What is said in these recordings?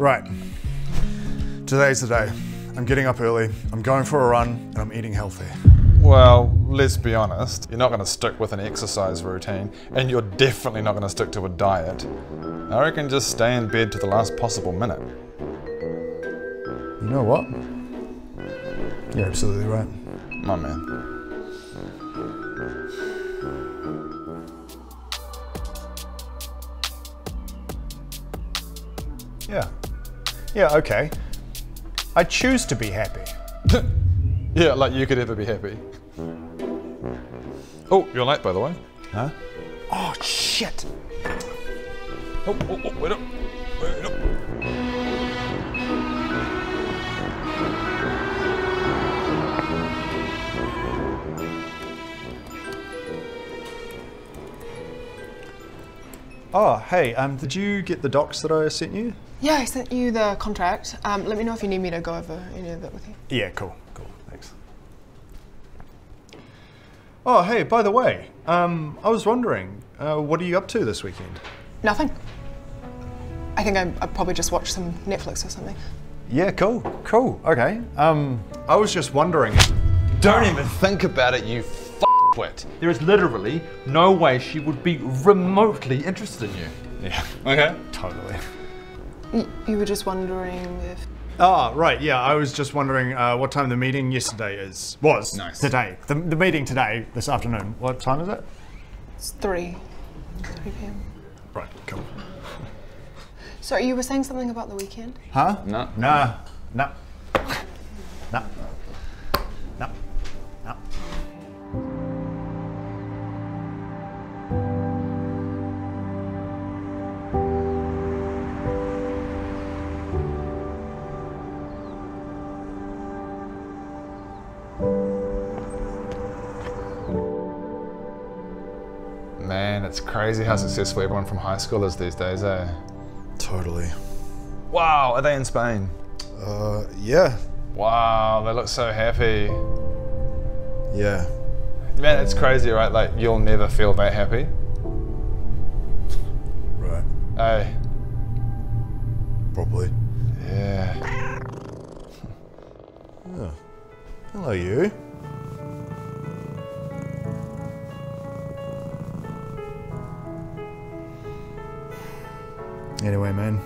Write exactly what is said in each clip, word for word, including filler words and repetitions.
Right, today's the day. I'm getting up early, I'm going for a run, and I'm eating healthy. Well, let's be honest, you're not going to stick with an exercise routine, and you're definitely not going to stick to a diet. I reckon just stay in bed to the last possible minute. You know what? You're absolutely right. My man. Yeah. Yeah, okay. I choose to be happy. Yeah, like you could ever be happy. Oh, you're late, by the way. Huh? Oh, shit! Oh, oh, oh, wait up. Wait up. Oh, hey, um, did you get the docs that I sent you? Yeah, I sent you the contract. Um, let me know if you need me to go over any of that with you. Yeah, cool, cool, thanks. Oh, hey, by the way, um, I was wondering, uh, what are you up to this weekend? Nothing. I think I, I probably just watched some Netflix or something. Yeah, cool, cool, okay. Um, I was just wondering... Don't even think about it, you f***wit. There is literally no way she would be remotely interested in you. Yeah, okay. Totally. You were just wondering if... Ah, right, yeah, I was just wondering uh, what time the meeting yesterday is. Was. Nice. Today. The, the meeting today, this afternoon. What time is it? It's three. three p m Right, cool. So you were saying something about the weekend? Huh? No. No. No. No. No. No. Man, it's crazy how successful everyone from high school is these days, eh? Totally. Wow, are they in Spain? Uh, yeah. Wow, they look so happy. Yeah. Man, it's crazy, right? Like, you'll never feel that happy. Right. Eh? Probably. Yeah. Oh. Hello, you. Anyway, man,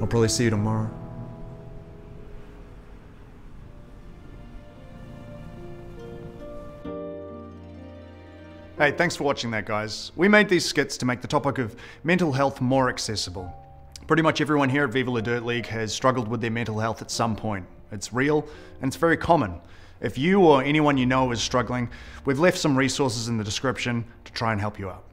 I'll probably see you tomorrow. Hey, thanks for watching that, guys. We made these skits to make the topic of mental health more accessible. Pretty much everyone here at Viva La Dirt League has struggled with their mental health at some point. It's real, and it's very common. If you or anyone you know is struggling, we've left some resources in the description to try and help you out.